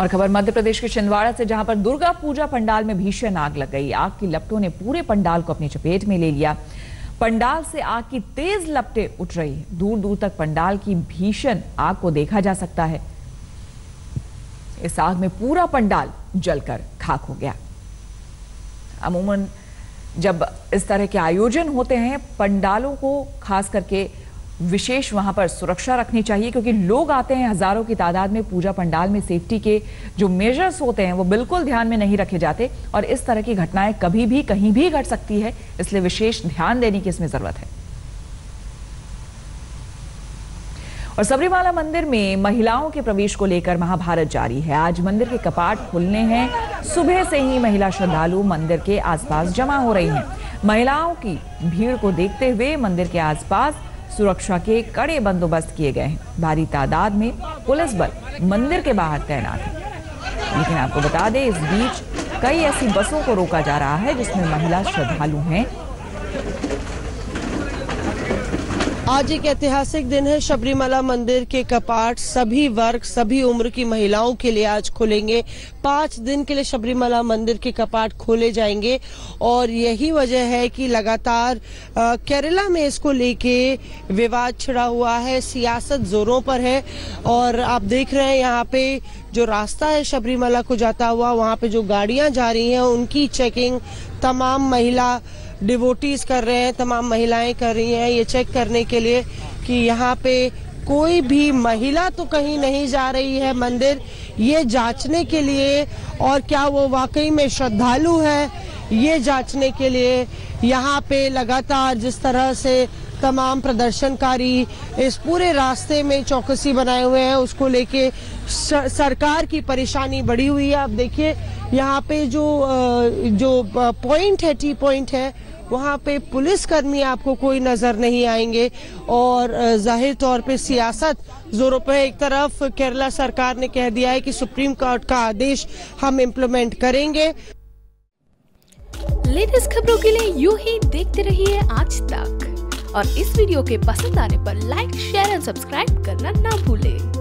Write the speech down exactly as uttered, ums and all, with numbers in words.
और खबर मध्य प्रदेश के छिंदवाड़ा से, जहां पर दुर्गा पूजा पंडाल में भीषण आग लग गई। आग की लपटों ने पूरे पंडाल को अपनी चपेट में ले लिया। पंडाल से आग की तेज लपटें उठ रही है। दूर दूर तक पंडाल की भीषण आग को देखा जा सकता है। इस आग में पूरा पंडाल जलकर खाक हो गया। अमूमन जब इस तरह के आयोजन होते हैं, पंडालों को खास करके विशेष वहां पर सुरक्षा रखनी चाहिए, क्योंकि लोग आते हैं हजारों की तादाद में। पूजा पंडाल में सेफ्टी के जो मेजर्स होते हैं वो बिल्कुल ध्यान में नहीं रखे जाते और इस तरह की घटनाएं कभी भी कहीं भी घट सकती है, इसलिए विशेष ध्यान देने की इसमें जरूरत है। और सबरीमाला मंदिर में महिलाओं के प्रवेश को लेकर महाभारत जारी है। आज मंदिर के कपाट खुलने हैं। सुबह से ही महिला श्रद्धालु मंदिर के आसपास जमा हो रही हैं। महिलाओं की भीड़ को देखते हुए मंदिर के आसपास सुरक्षा के कड़े बंदोबस्त किए गए हैं। भारी तादाद में पुलिस बल मंदिर के बाहर तैनात है। लेकिन आपको बता दें, इस बीच कई ऐसी बसों को रोका जा रहा है जिसमें महिला श्रद्धालु हैं। आज एक ऐतिहासिक दिन है। शबरीमला मंदिर के कपाट सभी वर्ग, सभी उम्र की महिलाओं के लिए आज खुलेंगे। पाँच दिन के लिए शबरीमला मंदिर के कपाट खोले जाएंगे और यही वजह है कि लगातार केरला में इसको लेके विवाद छिड़ा हुआ है। सियासत जोरों पर है और आप देख रहे हैं यहाँ पे जो रास्ता है शबरीमला को जाता हुआ, वहाँ पे जो गाड़ियाँ जा रही हैं उनकी चेकिंग तमाम महिला डिवोटीज कर रहे हैं, तमाम महिलाएं कर रही हैं, ये चेक करने के लिए कि यहाँ पे कोई भी महिला तो कहीं नहीं जा रही है मंदिर, ये जांचने के लिए। और क्या वो वाकई में श्रद्धालु है, ये जांचने के लिए यहाँ पे लगातार जिस तरह से तमाम प्रदर्शनकारी इस पूरे रास्ते में चौकसी बनाए हुए हैं, उसको लेके सरकार की परेशानी बढ़ी हुई है। आप देखिए यहाँ पे जो जो पॉइंट है, टी पॉइंट है, वहाँ पे पुलिसकर्मी आपको कोई नजर नहीं आएंगे और जाहिर तौर पे सियासत जोरों पर। एक तरफ केरला सरकार ने कह दिया है कि सुप्रीम कोर्ट का आदेश हम इम्प्लीमेंट करेंगे। लेटेस्ट खबरों के लिए यूं ही देखते रहिए आज तक और इस वीडियो के पसंद आने पर लाइक, शेयर एंड सब्सक्राइब करना ना भूले।